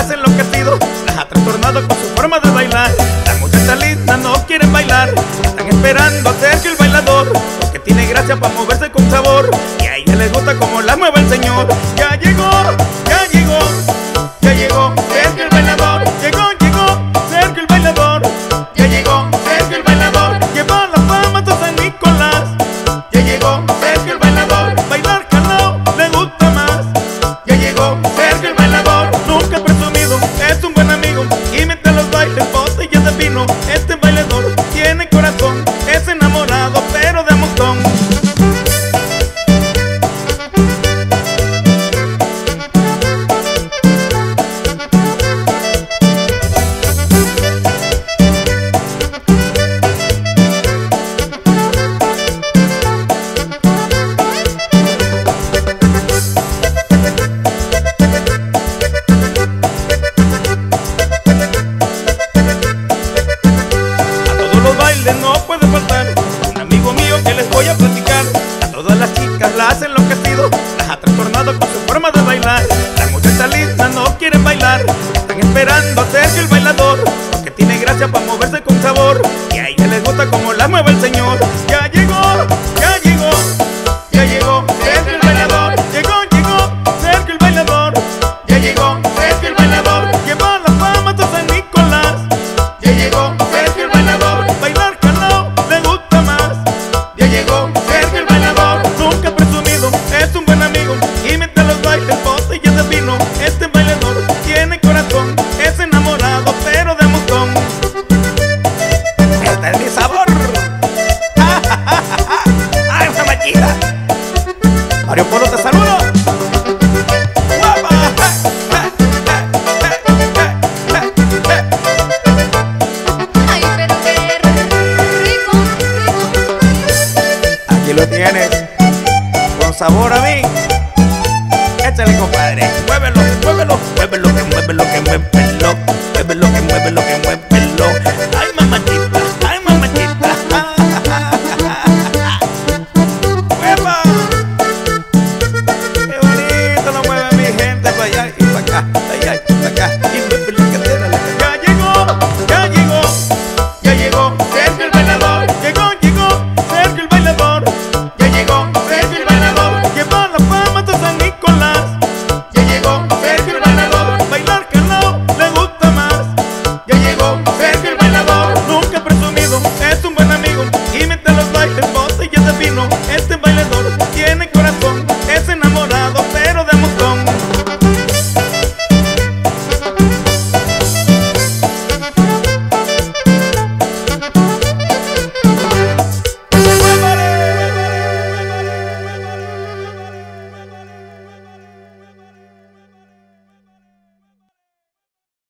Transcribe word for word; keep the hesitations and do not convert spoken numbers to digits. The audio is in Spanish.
has enloquecido, las ha trastornado con su forma de bailar. Las muchachas lindas no quieren bailar, están esperando a Sergio el Bailador, porque tiene gracia para moverse con sabor, y a ella les gusta como la mueve el señor. Ya llegó, ya llegó, ya llegó Sergio el Bailador. Llegó, llegó Sergio el Bailador. Ya llegó Sergio el Bailador. Lleva la fama hasta San Nicolás. Ya llegó Sergio el Bailador. Bailar calao le gusta más. Ya llegó Sergio el Bailador. Nunca he presumido, es un buen amigo, y mientras los bailes botellas de vino. Este bailador tiene corazón, es enamorado pero de montón. No puede faltar un amigo mío que les voy a platicar. A todas las chicas las ha enloquecido, las ha trastornado con su forma de bailar. Las muchachas lindas no quieren bailar, están esperando a Sergio el Bailador, porque tiene gracia para moverse con sabor, y a ella les gusta como la mueve el señor. Ya llegó, ya llegó, ya llegó Sergio el Bailador. Llegó, llegó Sergio el Bailador. Ya llegó Sergio el Bailador. Lleva la fama hasta San Nicolás. Ya llegó Sergio el Bailador. Bailar Mario Polo, te saludo. Ay, pero qué rico, rico. Aquí lo tienes, con sabor a mí. Échale, compadre. Muévelo, muévelo.